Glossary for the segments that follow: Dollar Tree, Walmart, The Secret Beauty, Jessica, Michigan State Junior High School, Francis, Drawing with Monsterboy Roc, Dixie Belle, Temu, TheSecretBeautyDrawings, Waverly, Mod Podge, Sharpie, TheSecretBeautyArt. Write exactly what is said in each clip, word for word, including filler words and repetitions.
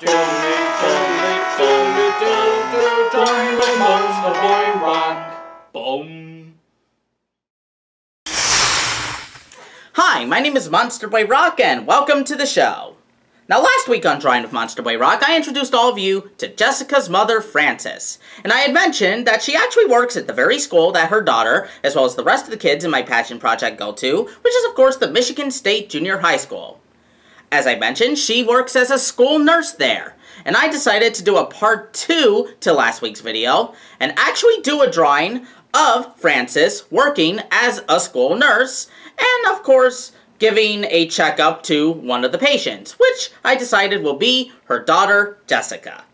Drawing with Monsterboy Roc. Boom. Hi, my name is Monsterboy Roc, and welcome to the show. Now, last week on Drawing with Monsterboy Roc, I introduced all of you to Jessica's mother, Francis. And I had mentioned that she actually works at the very school that her daughter, as well as the rest of the kids in my passion project, go to, which is, of course, the Michigan State Junior High School. As I mentioned, she works as a school nurse there, and I decided to do a part two to last week's video and actually do a drawing of Francis working as a school nurse and, of course, giving a checkup to one of the patients, which I decided will be her daughter, Jessica.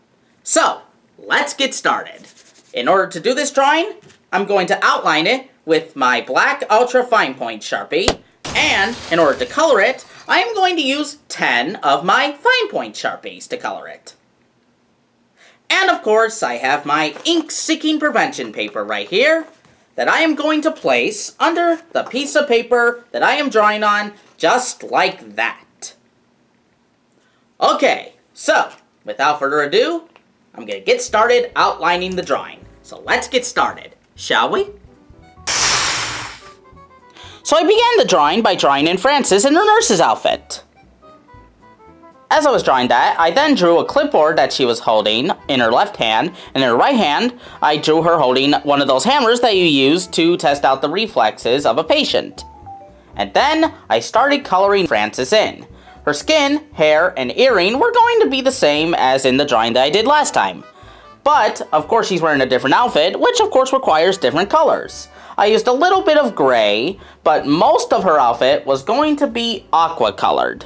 So, let's get started. In order to do this drawing, I'm going to outline it with my black ultra fine point Sharpie, and in order to color it, I am going to use ten of my fine point Sharpies to color it. And of course, I have my ink seeking prevention paper right here that I am going to place under the piece of paper that I am drawing on, just like that. Okay, so without further ado, I'm going to get started outlining the drawing. So let's get started, shall we? So I began the drawing by drawing in Francis in her nurse's outfit. As I was drawing that, I then drew a clipboard that she was holding in her left hand, and in her right hand, I drew her holding one of those hammers that you use to test out the reflexes of a patient. And then, I started coloring Francis in. Her skin, hair, and earring were going to be the same as in the drawing that I did last time. But, of course, she's wearing a different outfit, which of course requires different colors. I used a little bit of gray, but most of her outfit was going to be aqua colored.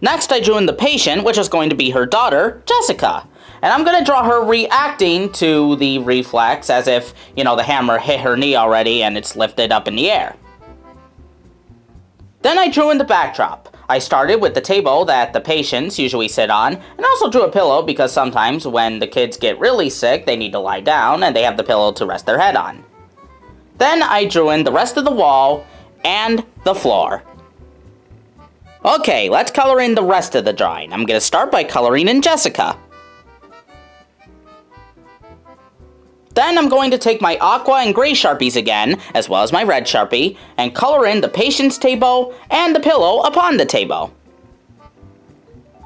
Next, I drew in the patient, which was going to be her daughter, Jessica. And I'm going to draw her reacting to the reflex as if, you know, the hammer hit her knee already and it's lifted up in the air. Then I drew in the backdrop. I started with the table that the patients usually sit on, and also drew a pillow because sometimes when the kids get really sick, they need to lie down and they have the pillow to rest their head on. Then I drew in the rest of the wall and the floor. Okay, let's color in the rest of the drawing. I'm going to start by coloring in Jessica. Then I'm going to take my aqua and gray Sharpies again, as well as my red Sharpie, and color in the patient's table and the pillow upon the table.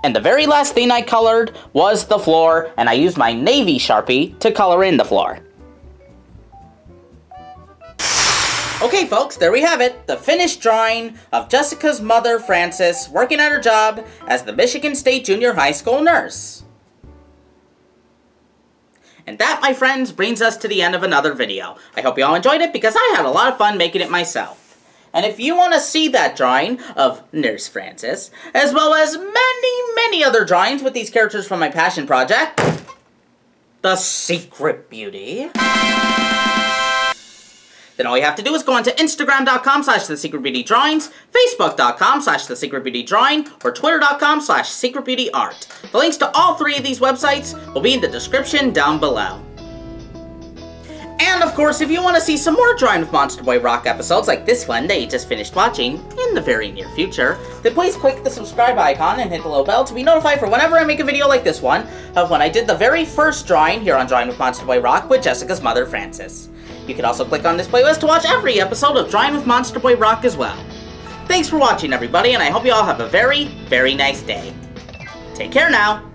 And the very last thing I colored was the floor, and I used my navy Sharpie to color in the floor. Okay folks, there we have it, the finished drawing of Jessica's mother, Francis, working at her job as the Michigan State Junior High School nurse. And that, my friends, brings us to the end of another video. I hope you all enjoyed it because I had a lot of fun making it myself. And if you want to see that drawing of Nurse Francis, as well as many, many other drawings with these characters from my passion project, The Secret Beauty, then all you have to do is go on to Instagram.com slash TheSecretBeautyDrawings, Facebook.com slash TheSecretBeautyDrawing, or Twitter.com slash TheSecretBeautyArt. The links to all three of these websites will be in the description down below. And of course, if you want to see some more Drawing with Monsterboy Roc episodes like this one that you just finished watching in the very near future, then please click the subscribe icon and hit the little bell to be notified for whenever I make a video like this one of when I did the very first drawing here on Drawing with Monsterboy Roc with Jessica's mother, Francis. You can also click on this playlist to watch every episode of Drawing with Monsterboy Roc as well. Thanks for watching, everybody, and I hope you all have a very, very nice day. Take care now.